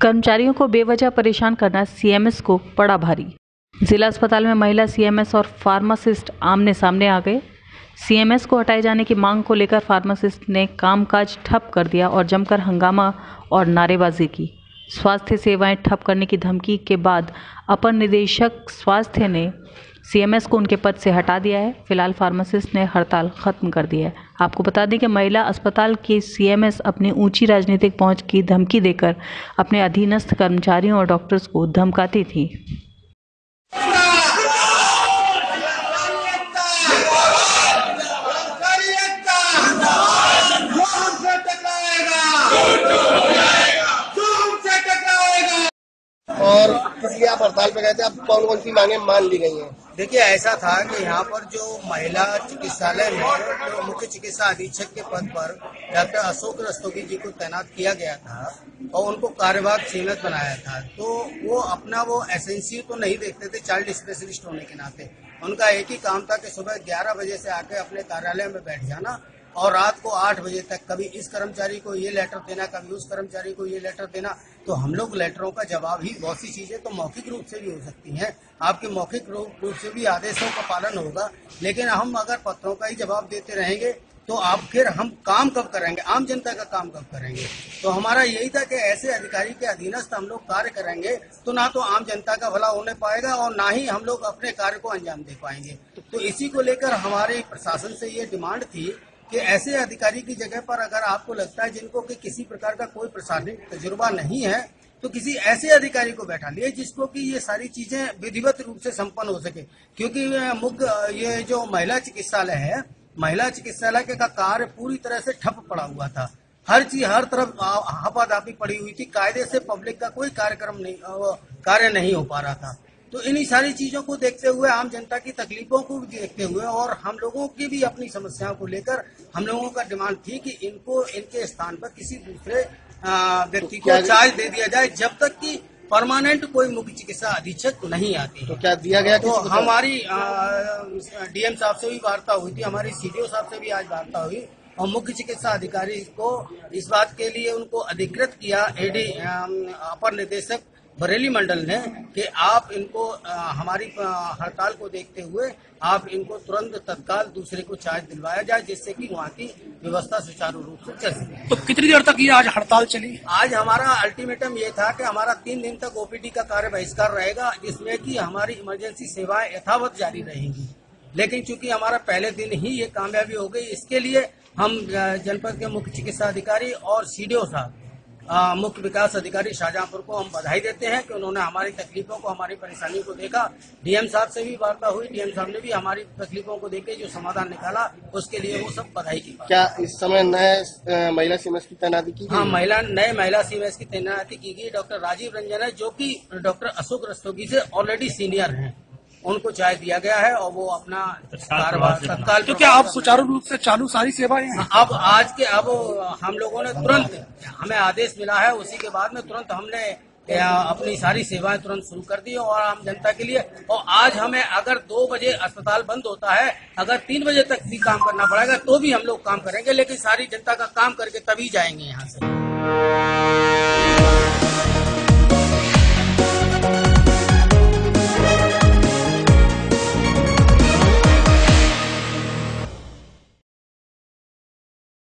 कर्मचारियों को बेवजह परेशान करना सीएमएस को पड़ा भारी। जिला अस्पताल में महिला सीएमएस और फार्मासिस्ट आमने सामने आ गए। सीएमएस को हटाए जाने की मांग को लेकर फार्मासिस्ट ने कामकाज ठप कर दिया और जमकर हंगामा और नारेबाजी की। स्वास्थ्य सेवाएं ठप करने की धमकी के बाद अपर निदेशक स्वास्थ्य ने सीएमएस को उनके पद से हटा दिया है। फिलहाल फार्मासिस्ट ने हड़ताल खत्म कर दी है। आपको बता दें कि महिला अस्पताल की सीएमएस अपनी ऊंची राजनीतिक पहुंच की धमकी देकर अपने अधीनस्थ कर्मचारियों और डॉक्टर्स को धमकाती थी। और इसलिए आप हड़ताल पे गए थे, आप कौन कौन सी मांगे मान ली गई हैं? देखिए, ऐसा था कि यहाँ पर जो महिला चिकित्सालय में जो मुख्य चिकित्सा अधीक्षक के पद पर डॉक्टर अशोक रस्तोगी जी को तैनात किया गया था और उनको कार्यभार सीमित बनाया था, तो वो अपना वो एसेंसी तो नहीं देखते थे। चाइल्ड स्पेशलिस्ट होने के नाते उनका एक ही काम था कि सुबह 11 बजे से आके अपने कार्यालय में बैठ जाना और रात को 8 बजे तक कभी इस कर्मचारी को ये लेटर देना, कभी उस कर्मचारी को ये लेटर देना। तो हम लोग लेटरों का जवाब ही, बहुत सी चीजें तो मौखिक रूप से भी हो सकती हैं, आपके मौखिक रूप से भी आदेशों का पालन होगा, लेकिन हम अगर पत्रों का ही जवाब देते रहेंगे तो आप फिर हम काम कब करेंगे, आम जनता का काम कब करेंगे? तो हमारा यही था कि ऐसे अधिकारी के अधीनस्थ हम लोग कार्य करेंगे तो ना तो आम जनता का भला होने पाएगा और ना ही हम लोग अपने कार्य को अंजाम दे पाएंगे। तो इसी को लेकर हमारे प्रशासन से ये डिमांड थी कि ऐसे अधिकारी की जगह पर अगर आपको लगता है जिनको कि किसी प्रकार का कोई प्रशासनिक तजुर्बा नहीं है तो किसी ऐसे अधिकारी को बैठा लिए जिसको कि ये सारी चीजें विधिवत रूप से संपन्न हो सके, क्योंकि ये जो महिला चिकित्सालय है, महिला चिकित्सालय का कार्य पूरी तरह से ठप पड़ा हुआ था। हर चीज, हर तरफ हापाधापी पड़ी हुई थी, कायदे से पब्लिक का कोई कार्यक्रम नहीं, कार्य नहीं हो पा रहा था। तो इन्हीं सारी चीजों को देखते हुए, आम जनता की तकलीफों को भी देखते हुए और हम लोगों की भी अपनी समस्याओं को लेकर हम लोगों का डिमांड थी कि इनको इनके स्थान पर किसी दूसरे व्यक्ति को चार्ज दे दिया जाए जब तक कि परमानेंट कोई मुख्य चिकित्सा अधीक्षक नहीं आती। तो क्या दिया गया? तो हमारी डीएम साहब से भी वार्ता हुई थी, हमारी सीडीओ साहब से भी आज वार्ता हुई और मुख्य चिकित्सा अधिकारी को इस बात के लिए उनको अधिकृत किया एडी अपर निदेशक बरेली मंडल ने कि आप इनको हमारी हड़ताल को देखते हुए आप इनको तुरंत तत्काल दूसरे को चार्ज दिलवाया जाए जिससे कि वहाँ की व्यवस्था सुचारू रूप से चल सके। तो कितनी देर तक ये आज हड़ताल चली? आज हमारा अल्टीमेटम ये था कि हमारा 3 दिन तक ओपीडी का कार्य बहिष्कार रहेगा जिसमें कि हमारी इमरजेंसी सेवाएं यथावत जारी रहेंगी, लेकिन चूंकि हमारा पहले दिन ही ये कामयाबी हो गई, इसके लिए हम जनपद के मुख्य चिकित्सा अधिकारी और सीडीओ साहब, मुख्य विकास अधिकारी शाहजहांपुर को हम बधाई देते हैं कि उन्होंने हमारी तकलीफों को, हमारी परेशानियों को देखा। डीएम साहब से भी वार्ता हुई, डीएम साहब ने भी हमारी तकलीफों को देखे जो समाधान निकाला उसके लिए वो सब बधाई की। क्या इस समय नए महिला सीएमएस की तैनाती की? हाँ, नए महिला सीएमएस की तैनाती की गई। डॉक्टर राजीव रंजन है जो की डॉक्टर अशोक रस्तोगी से ऑलरेडी सीनियर है, उनको चार्ज दिया गया है और वो अपना कार्यभार तत्काल। तो क्या आप सुचारू रूप से चालू सारी सेवाएं? अब आज के हम लोगों ने तुरंत, हमें आदेश मिला है उसी के बाद में तुरंत हमने अपनी सारी सेवाएं तुरंत शुरू कर दी और आम जनता के लिए। और आज हमें अगर 2 बजे अस्पताल बंद होता है, अगर 3 बजे तक भी काम करना पड़ेगा तो भी हम लोग काम करेंगे, लेकिन सारी जनता का काम करके तभी जाएंगे यहाँ से।